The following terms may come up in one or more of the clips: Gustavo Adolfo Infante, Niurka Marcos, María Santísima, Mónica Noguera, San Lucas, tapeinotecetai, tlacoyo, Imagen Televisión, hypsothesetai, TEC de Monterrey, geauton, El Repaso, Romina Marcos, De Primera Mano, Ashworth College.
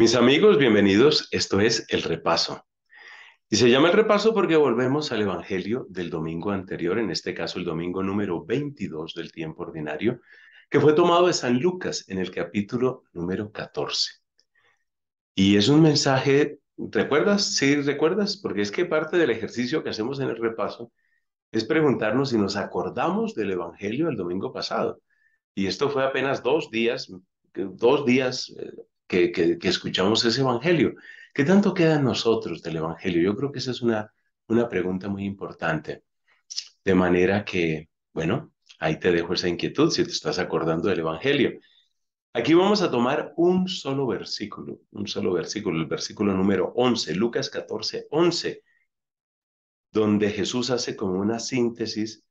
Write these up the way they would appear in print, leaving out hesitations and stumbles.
Mis amigos, bienvenidos. Esto es El Repaso. Y se llama El Repaso porque volvemos al Evangelio del domingo anterior, en este caso el domingo número 22 del tiempo ordinario, que fue tomado de San Lucas en el capítulo número 14. Y es un mensaje, ¿recuerdas? Sí, ¿recuerdas? Porque es que parte del ejercicio que hacemos en El Repaso es preguntarnos si nos acordamos del Evangelio del domingo pasado. Y esto fue apenas dos días que escuchamos ese evangelio. ¿Qué tanto queda en nosotros del evangelio? Yo creo que esa es una pregunta muy importante. De manera que, bueno, ahí te dejo esa inquietud si te estás acordando del evangelio. Aquí vamos a tomar un solo versículo, el versículo número 11, Lucas 14, 11, donde Jesús hace como una síntesis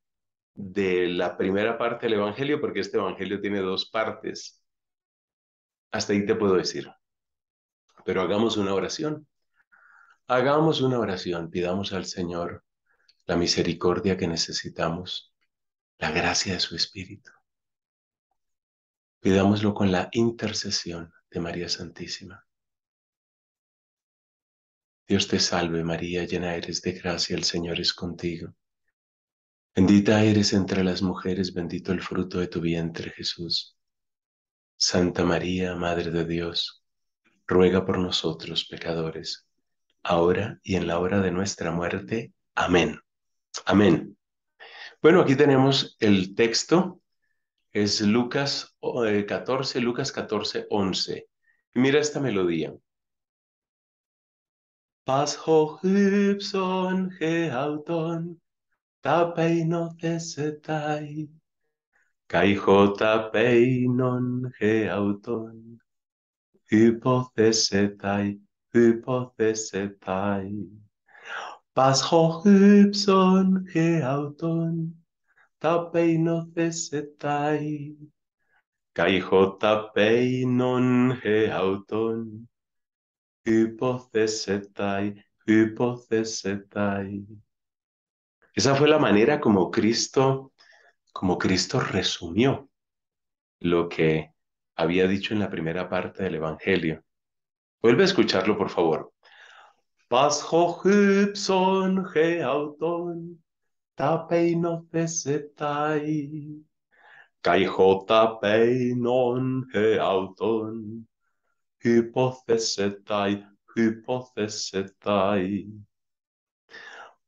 de la primera parte del evangelio, porque este evangelio tiene dos partes. Hasta ahí te puedo decir. Pero hagamos una oración. Hagamos una oración. Pidamos al Señor la misericordia que necesitamos, la gracia de su Espíritu. Pidámoslo con la intercesión de María Santísima. Dios te salve, María, llena eres de gracia, el Señor es contigo. Bendita eres entre las mujeres, bendito el fruto de tu vientre, Jesús. Santa María, Madre de Dios, ruega por nosotros pecadores, ahora y en la hora de nuestra muerte. Amén. Amén. Bueno, aquí tenemos el texto. Es Lucas 14, 11. Y mira esta melodía. Pas hochübson geauton, tapeinotecetai. Caijota peinon geauton, hypothesetai. Pas ho hypson geauton, ta peinothesetai. Caijota peinon geauton, hypothesetai. Esa fue la manera como Cristo resumió lo que había dicho en la primera parte del Evangelio. Vuelve a escucharlo, por favor. Pas hochübson geauton, tapeinotecetai. Caijotapeinon geauton, hypothesetai.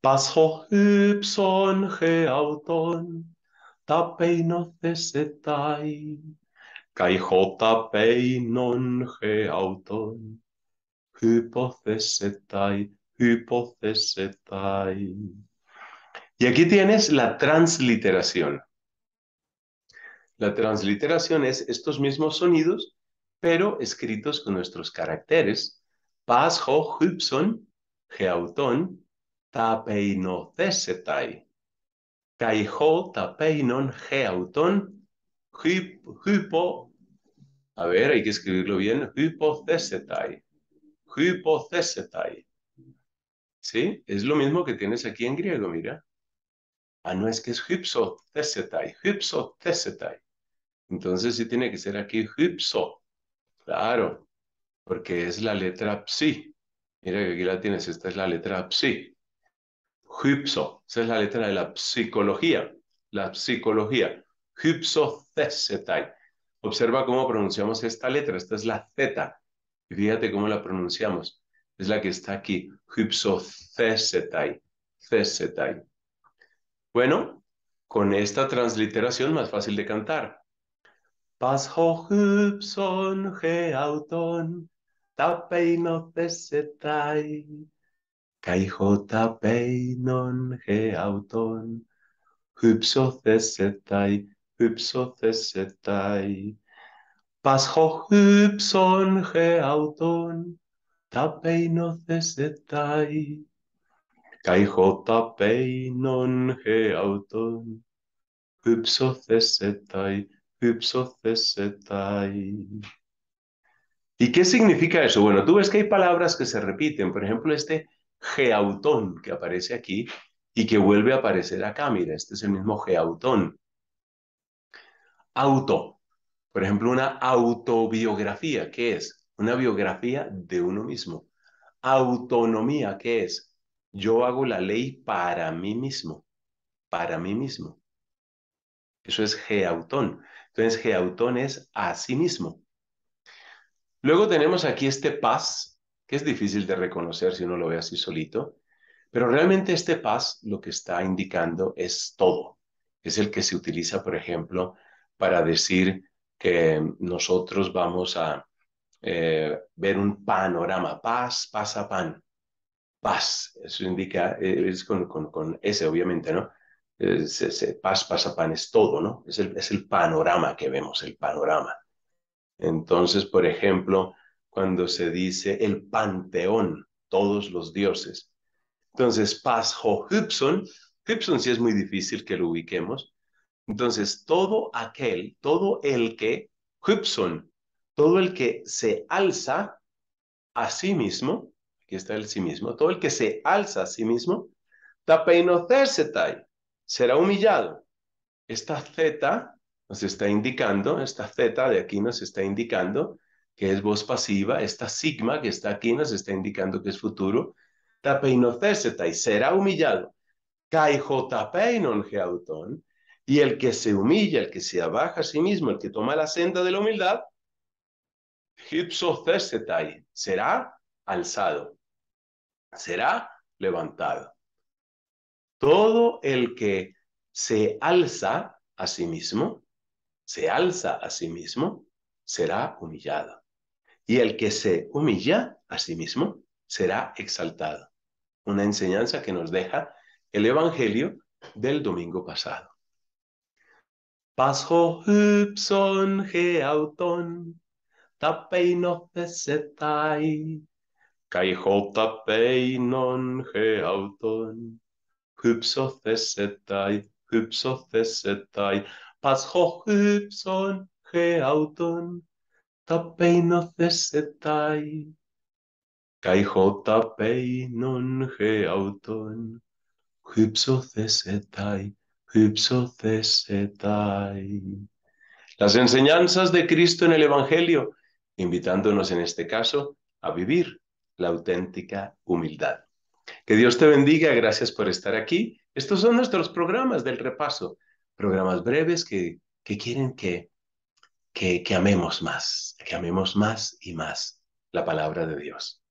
Pas hochübson geauton, tapeinotecetai. Caijotapeinon geauton, hypothesetai. Y aquí tienes la transliteración. La transliteración es estos mismos sonidos, pero escritos con nuestros caracteres. Pas hochübson geauton, tapeinotecetai. Caijotapeinon geauton, a ver, hay que escribirlo bien, hypothesetai. ¿Sí? Es lo mismo que tienes aquí en griego, mira. Ah, no, es que es hypsothesetai. Entonces sí tiene que ser aquí hypso, claro, porque es la letra psi. Mira que aquí la tienes, esta es la letra psi. Hypso, esa es la letra de la psicología, hypsothesetai. Observa cómo pronunciamos esta letra, esta es la Z, y fíjate cómo la pronunciamos, es la que está aquí, hypsothesetai. Bueno, con esta transliteración más fácil de cantar. Pas hochübson geauton, tapeinotecetai. Caijotapeinon geauton, hypsothesetai. Pas hochübson geauton, tapeinotecetai. Caijotapeinon geauton, hypsothesetai. ¿Y qué significa eso? Bueno, tú ves que hay palabras que se repiten, por ejemplo, este geauton que aparece aquí y que vuelve a aparecer acá, mira, este es el mismo geauton. Auto, por ejemplo, una autobiografía, ¿qué es? una biografía de uno mismo. Autonomía, ¿qué es? Yo hago la ley para mí mismo, para mí mismo. Eso es geautón. Entonces, geautón es a sí mismo. Luego tenemos aquí este paz, que es difícil de reconocer si uno lo ve así solito, pero realmente este paz lo que está indicando es todo. Es el que se utiliza, por ejemplo, para decir que nosotros vamos a ver un panorama. Paz, pasa pan. Paz, eso indica, es con S obviamente, ¿no? Paz, pasa pan es todo, ¿no? Es el panorama que vemos, el panorama. Entonces, por ejemplo, cuando se dice el panteón, todos los dioses. Entonces, paz, jo, Hybson. Hybson sí es muy difícil que lo ubiquemos. Entonces, todo aquel, todo el que, Hybson, todo el que se alza a sí mismo, aquí está el sí mismo, todo el que se alza a sí mismo, tapeinothersetai, será humillado. Esta Z nos está indicando, esta Z de aquí nos está indicando que es voz pasiva, esta sigma que está aquí nos está indicando que es futuro, tapeinothersetai, será humillado. Caijotapeinon geautón, y el que se humilla, el que se abaja a sí mismo, el que toma la senda de la humildad, hypsothesetai, será alzado, será levantado. Todo el que se alza a sí mismo, será humillado. Y el que se humilla a sí mismo, será exaltado. Una enseñanza que nos deja el Evangelio del domingo pasado. Pasjo Hybson geautón, tapeinofesetai, caijo tapeinon geautón, hypsothesetai, pasjo Hybson geautón, tapeinofesetai, caijo tapeinon geautón, hypsothesetai. Las enseñanzas de Cristo en el Evangelio, invitándonos en este caso a vivir la auténtica humildad. Que Dios te bendiga, gracias por estar aquí. Estos son nuestros programas del repaso, programas breves que quieren que amemos más, y más la palabra de Dios.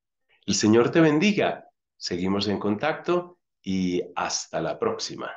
El Señor te bendiga, seguimos en contacto y hasta la próxima.